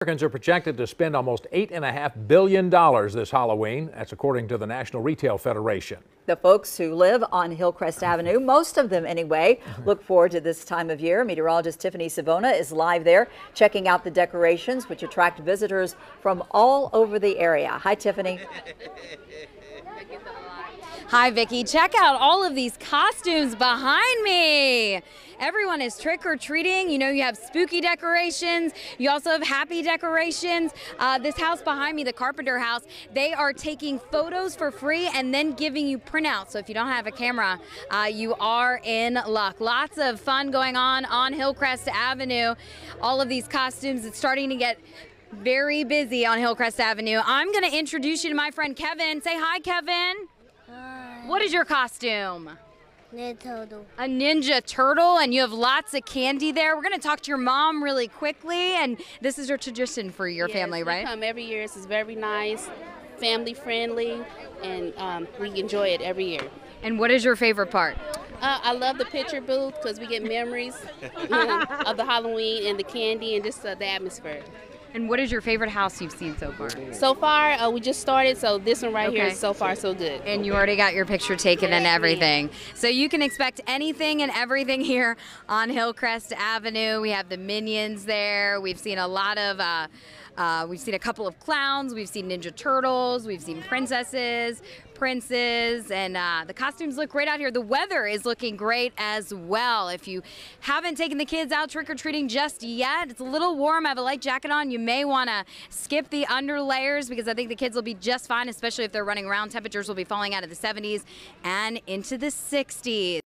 Americans are projected to spend almost $8.5 billion this Halloween. That's according to the National Retail Federation. The folks who live on Hillcrest Avenue, most of them anyway, look forward to this time of year. Meteorologist Tiffany Savona is live there checking out the decorations, which attract visitors from all over the area. Hi, Tiffany. Hi, Vicki. Check out all of these costumes behind me. Everyone is trick-or-treating. You know, you have spooky decorations. You also have happy decorations. This house behind me, the Carpenter House, they are taking photos for free and then giving you printouts. So if you don't have a camera, you are in luck. Lots of fun going on Hillcrest Avenue. All of these costumes, it's starting to get very busy on Hillcrest Avenue. I'm going to introduce you to my friend Kevin. Say hi, Kevin. Hi. What is your costume? Ninja Turtle. A Ninja Turtle, and you have lots of candy there. We're going to talk to your mom really quickly, and this is your tradition for your family, right? Yes, we come every year. This is very nice, family-friendly, and we enjoy it every year. And what is your favorite part? I love the picture booth because we get memories of the Halloween and the candy and just the atmosphere. And what is your favorite house you've seen so far? So far, we just started, so this one right here is so far so good. And you already got your picture taken and everything. So you can expect anything and everything here on Hillcrest Avenue. We have the Minions there. We've seen a lot of, we've seen a couple of clowns. We've seen Ninja Turtles. We've seen princesses, princes, and the costumes look great out here. The weather is looking great as well. If you haven't taken the kids out trick-or-treating just yet, it's a little warm. I have a light jacket on. You may want to skip the underlayers because I think the kids will be just fine, especially if they're running around. Temperatures will be falling out of the 70s and into the 60s.